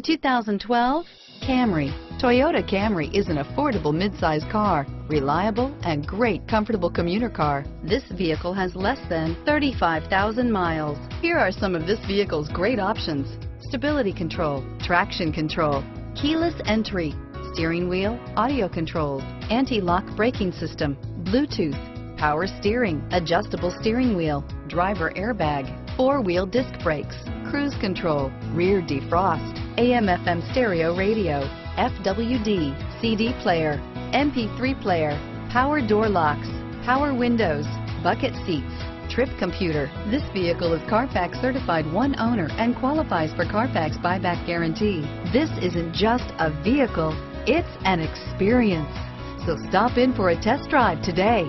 The 2012 Camry. Toyota Camry is an affordable mid-size car, reliable and great comfortable commuter car. This vehicle has less than 35,000 miles. Here are some of this vehicle's great options: stability control, traction control, keyless entry, steering wheel audio controls, anti-lock braking system, Bluetooth, power steering, adjustable steering wheel, driver airbag, four-wheel disc brakes, cruise control, rear defrost, AM/FM stereo radio, FWD, CD player, MP3 player, power door locks, power windows, bucket seats, trip computer. This vehicle is Carfax certified one owner and qualifies for Carfax buyback guarantee. This isn't just a vehicle, it's an experience. So stop in for a test drive today.